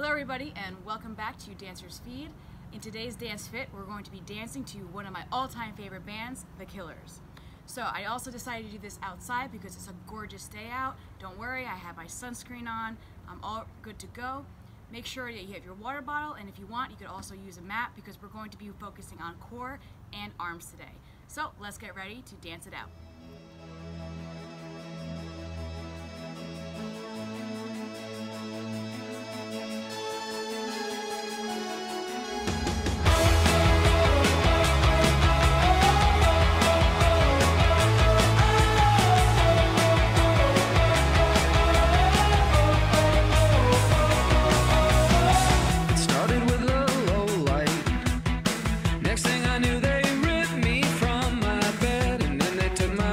Hello everybody and welcome back to Dancer's Feed. In today's Dance Fit we're going to be dancing to one of my all-time favorite bands, The Killers. So I also decided to do this outside because it's a gorgeous day out. Don't worry, I have my sunscreen on. I'm all good to go. Make sure that you have your water bottle, and if you want you could also use a mat because we're going to be focusing on core and arms today. So let's get ready to dance it out. Next thing I knew, they ripped me from my bed, and then they took my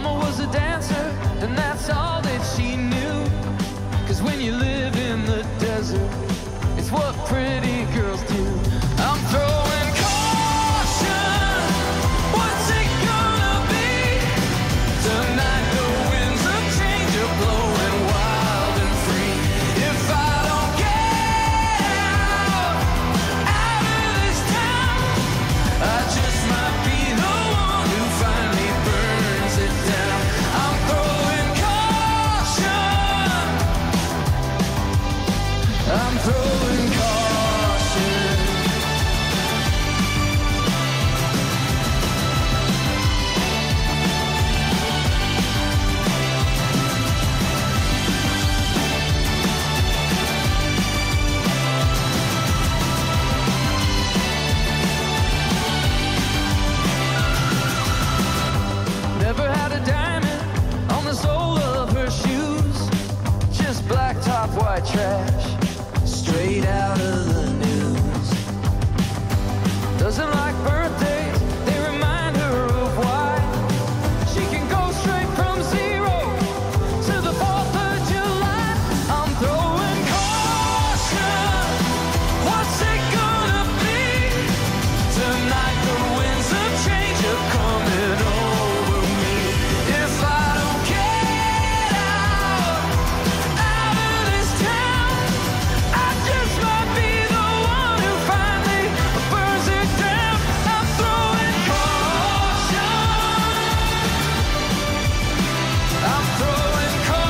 Mama was a dancer, and that's all that she knew. 'Cause when you live in the desert, it's what pretty girls do. I'm throwing caution, what's it gonna be? Tonight the winds of change are blowing wild and free. If I don't get out of this town, I just might be the one who finally burns it down. I'm throwing caution, I'm throwing caution. Never had a diamond on the sole of her shoes, just black top, white trash, straight out of the news. Doesn't like birthdays, they remind her of why she can go straight from zero to the 4th of July. I'm throwing caution, what's it gonna be? Tonight the winds of change are coming on. Don't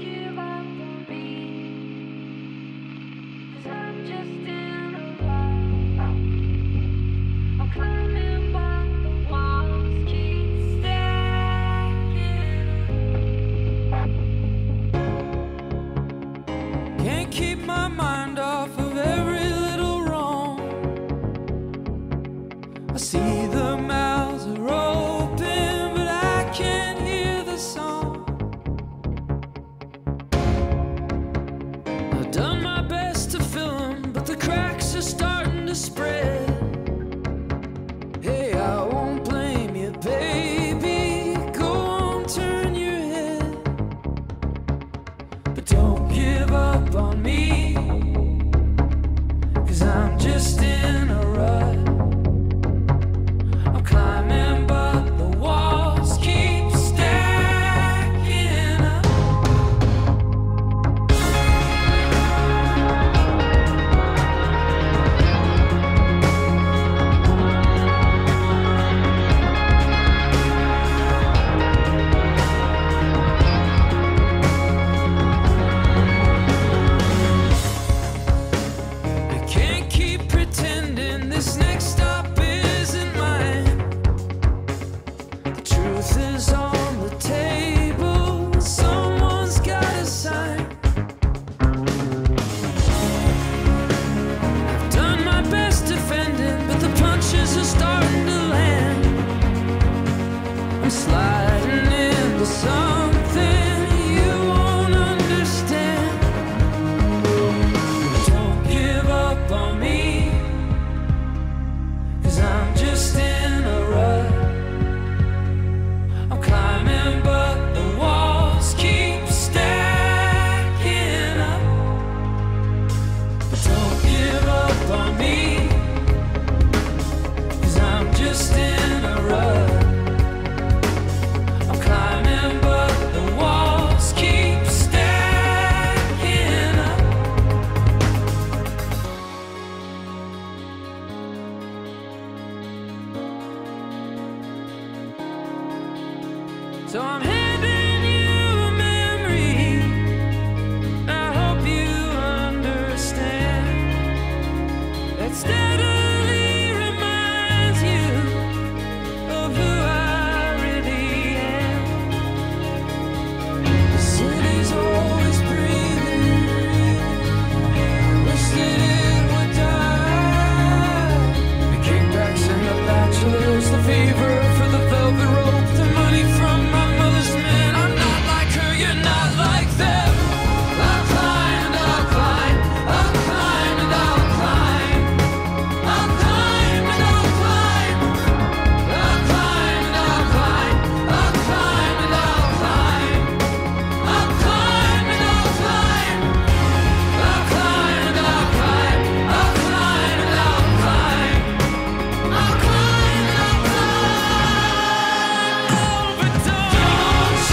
give up on me, 'cause I'm just in a rut. I'm climbing, but the walls keep stacking. Can't keep my mind off of every little wrong. I see the mouths are open, but I can't hear the song. Done my best to fill them, but the cracks are starting to spread. Hey, I won't blame you, baby, go on, turn your head. But don't give up on me, 'cause I'm just in a rut. I'm climbing, but the walls keep this next. So I'm handing you a memory. I hope you understand. That steadily reminds you of who I really am. The city's always breathing. I wish that it would die. The kickbacks and the bachelors, the fever for the velvet rope, the money from my mother's men. I'm not like her, you're not like them. I'll climb and I'll climb, I'll climb and I'll climb, I'll climb and I'll climb, I'll climb and I'll climb, I'll climb and I'll climb, I'll climb and I'll climb, I'll climb and I'll climb, I'll climb and I'll climb, I'll climb and I'll climb.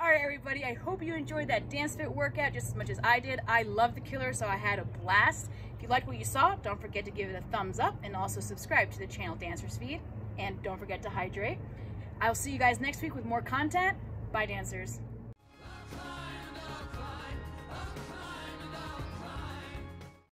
Alright everybody, I hope you enjoyed that Dance Fit workout just as much as I did. I love The Killers, so I had a blast. If you liked what you saw, don't forget to give it a thumbs up and also subscribe to the channel Dancer's Feed. And don't forget to hydrate. I'll see you guys next week with more content. Bye, dancers.